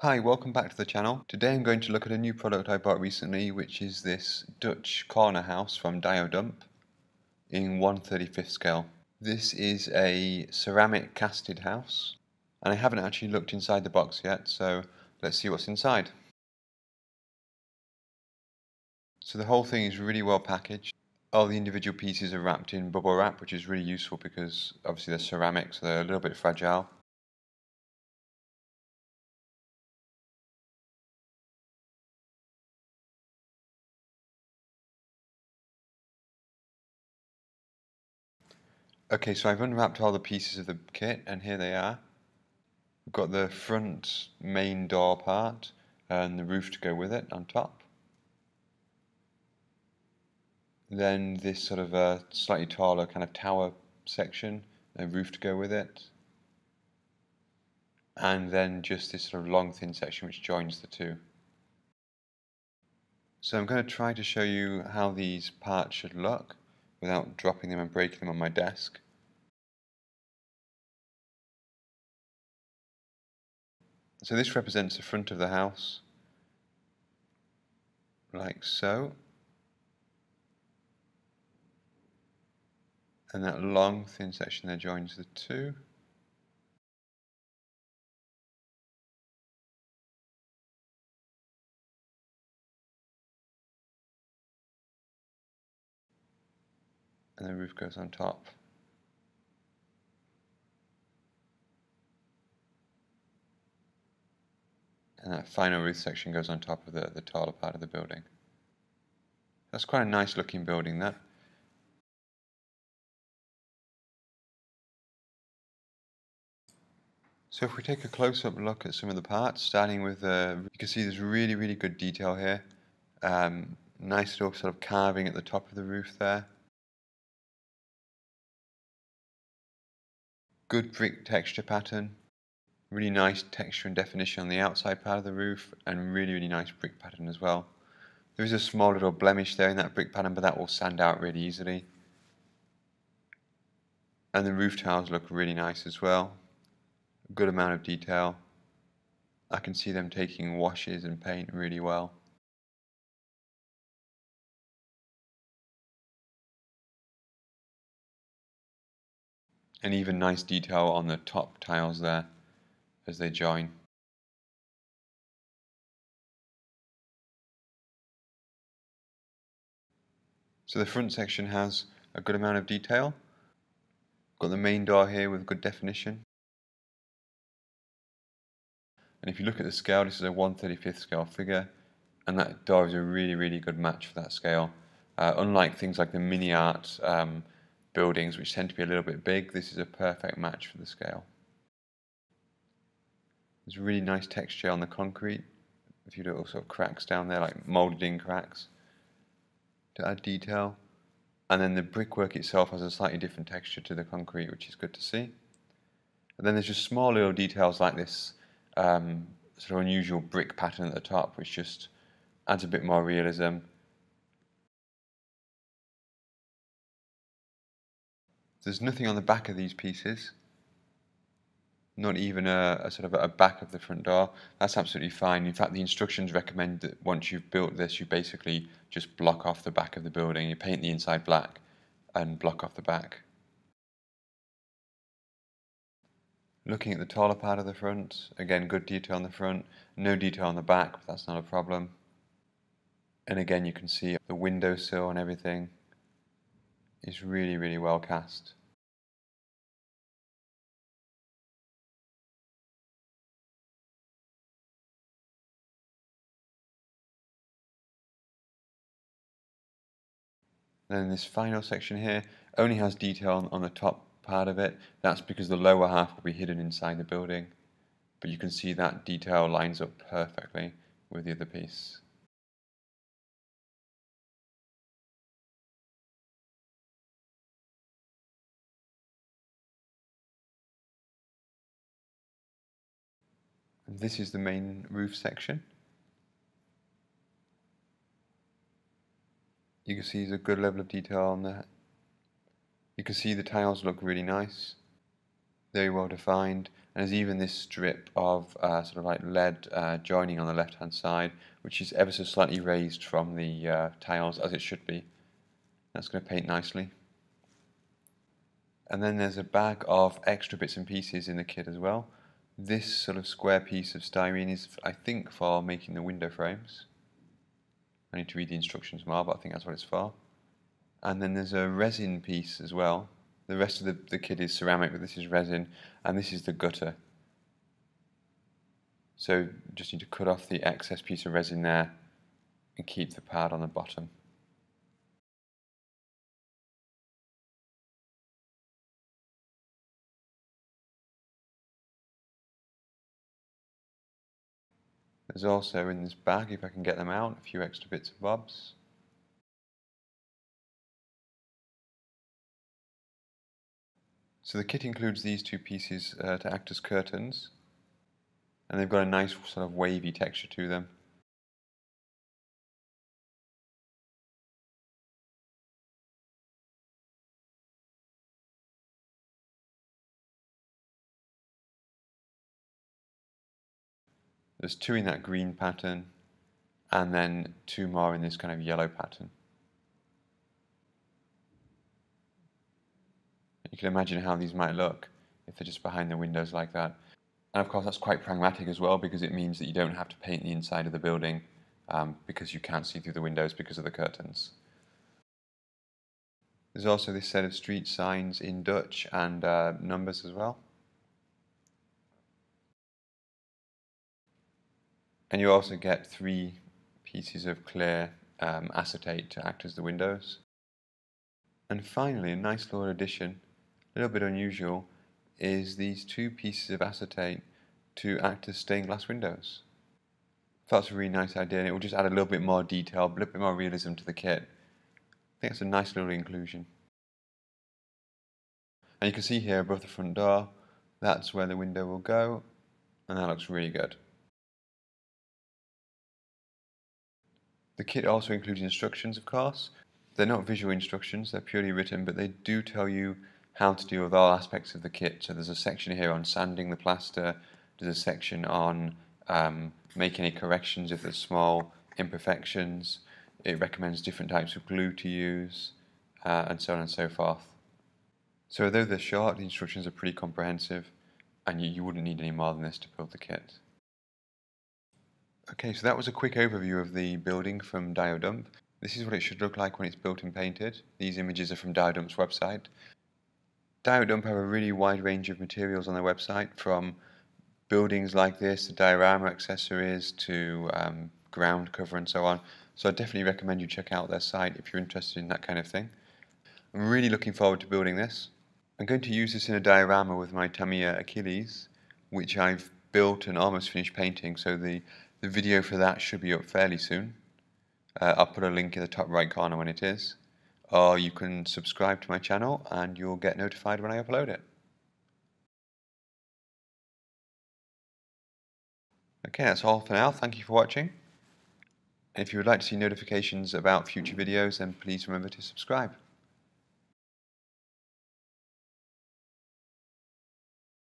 Hi, welcome back to the channel. Today I'm going to look at a new product I bought recently, which is this Dutch Corner House from Diodump in 1/35 scale. This is a ceramic casted house, and I haven't actually looked inside the box yet, so let's see what's inside. So the whole thing is really well packaged. All the individual pieces are wrapped in bubble wrap, which is really useful because obviously they're ceramic, so they're a little bit fragile. Okay, so I've unwrapped all the pieces of the kit, and here they are. We've got the front main door part, and the roof to go with it on top. Then this sort of slightly taller kind of tower section, a roof to go with it. And then just this sort of long thin section which joins the two. So I'm going to try to show you how these parts should look without dropping them and breaking them on my desk. So this represents the front of the house, like so. And that long thin section there joins the two. And the roof goes on top. And that final roof section goes on top of the taller part of the building. That's quite a nice looking building, that. So if we take a close-up look at some of the parts, starting with you can see there's really good detail here. Nice little sort of carving at the top of the roof there. Good brick texture pattern. Really nice texture and definition on the outside part of the roof, and really nice brick pattern as well. There is a small little blemish there in that brick pattern, but that will sand out really easily. And the roof tiles look really nice as well. Good amount of detail. I can see them taking washes and paint really well. And even nice detail on the top tiles there as they join. So the front section has a good amount of detail. Got the main door here with good definition. And if you look at the scale, this is a 1/35 scale figure, and that door is a really good match for that scale. Unlike things like the Mini Art buildings, which tend to be a little bit big, this is a perfect match for the scale. There's really nice texture on the concrete, a few little sort of cracks down there, like moulded in cracks, to add detail. And then the brickwork itself has a slightly different texture to the concrete, which is good to see. And then there's just small little details like this sort of unusual brick pattern at the top, which just adds a bit more realism. There's nothing on the back of these pieces, not even a sort of a back of the front door. That's absolutely fine. In fact, the instructions recommend that once you've built this, you basically just block off the back of the building. You paint the inside black and block off the back. Looking at the taller part of the front, again, good detail on the front, no detail on the back, but that's not a problem. And again, you can see the windowsill and everything is really well cast. Then this final section here only has detail on the top part of it. That's because the lower half will be hidden inside the building, but you can see that detail lines up perfectly with the other piece. And this is the main roof section. You can see there's a good level of detail on that. You can see the tiles look really nice, very well defined, And there's even this strip of sort of like lead joining on the left-hand side, which is ever so slightly raised from the tiles, as it should be. That's going to paint nicely. And then there's a bag of extra bits and pieces in the kit as well. This sort of square piece of styrene is, I think, for making the window frames. I need to read the instructions more, but I think that's what it's for. And then there's a resin piece as well. The rest of the kit is ceramic, but this is resin, and this is the gutter. So just need to cut off the excess piece of resin there and keep the pad on the bottom. There's also in this bag, if I can get them out, a few extra bits and bobs. So the kit includes these two pieces to act as curtains, and they've got a nice sort of wavy texture to them. There's two in that green pattern, and then two more in this kind of yellow pattern. You can imagine how these might look if they're just behind the windows like that. And of course that's quite pragmatic as well, because it means that you don't have to paint the inside of the building because you can't see through the windows because of the curtains. There's also this set of street signs in Dutch and numbers as well. And you also get three pieces of clear acetate to act as the windows. And finally, a nice little addition, a little bit unusual, is these two pieces of acetate to act as stained glass windows. That's a really nice idea, and it will just add a little bit more detail, a little bit more realism to the kit. I think it's a nice little inclusion. And you can see here above the front door, that's where the window will go, and that looks really good. The kit also includes instructions, of course. They're not visual instructions, they're purely written, but they do tell you how to deal with all aspects of the kit. So there's a section here on sanding the plaster, there's a section on making any corrections if there's small imperfections, it recommends different types of glue to use, and so on and so forth. So although they're short, the instructions are pretty comprehensive, and you wouldn't need any more than this to build the kit. Okay, so that was a quick overview of the building from Diodump. This is what it should look like when it's built and painted. These images are from Diodump's website. Diodump have a really wide range of materials on their website, from buildings like this to diorama accessories to ground cover and so on. So I definitely recommend you check out their site if you're interested in that kind of thing. I'm really looking forward to building this. I'm going to use this in a diorama with my Tamiya Achilles, which I've built and almost finished painting, so the video for that should be up fairly soon. I'll put a link in the top right corner when it is, or you can subscribe to my channel and you'll get notified when I upload it. Okay, that's all for now. Thank you for watching. If you would like to see notifications about future videos, then please remember to subscribe.